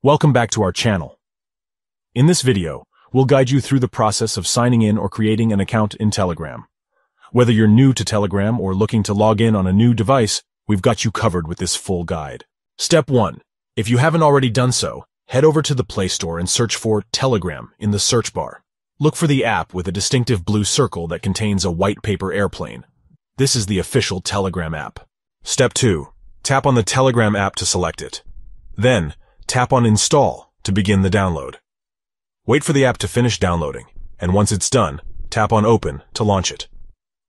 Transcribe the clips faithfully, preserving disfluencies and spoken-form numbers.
Welcome back to our channel. In this video, we'll guide you through the process of signing in or creating an account in Telegram. Whether you're new to Telegram or looking to log in on a new device, we've got you covered with this full guide. Step one. If you haven't already done so, head over to the Play Store and search for Telegram in the search bar. Look for the app with a distinctive blue circle that contains a white paper airplane. This is the official Telegram app. Step two. Tap on the Telegram app to select it. Then, tap on Install to begin the download. Wait for the app to finish downloading, and once it's done, tap on Open to launch it.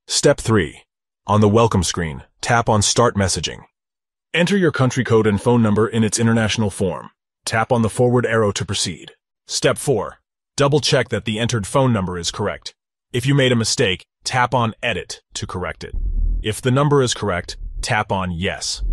Step three. On the welcome screen, tap on Start Messaging. Enter your country code and phone number in its international form. Tap on the forward arrow to proceed. Step four. Double-check that the entered phone number is correct. If you made a mistake, tap on Edit to correct it. If the number is correct, tap on Yes.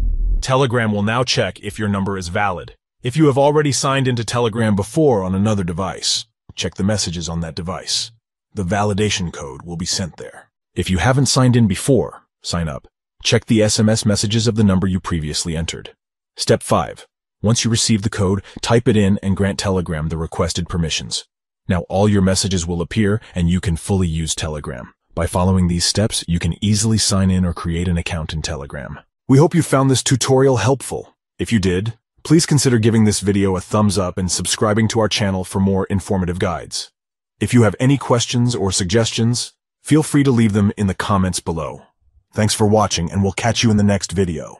Telegram will now check if your number is valid. If you have already signed into Telegram before on another device, check the messages on that device. The validation code will be sent there. If you haven't signed in before, sign up. Check the S M S messages of the number you previously entered. Step five. Once you receive the code, type it in and grant Telegram the requested permissions. Now all your messages will appear and you can fully use Telegram. By following these steps, you can easily sign in or create an account in Telegram. We hope you found this tutorial helpful. If you did, please consider giving this video a thumbs up and subscribing to our channel for more informative guides. If you have any questions or suggestions, feel free to leave them in the comments below. Thanks for watching, and we'll catch you in the next video.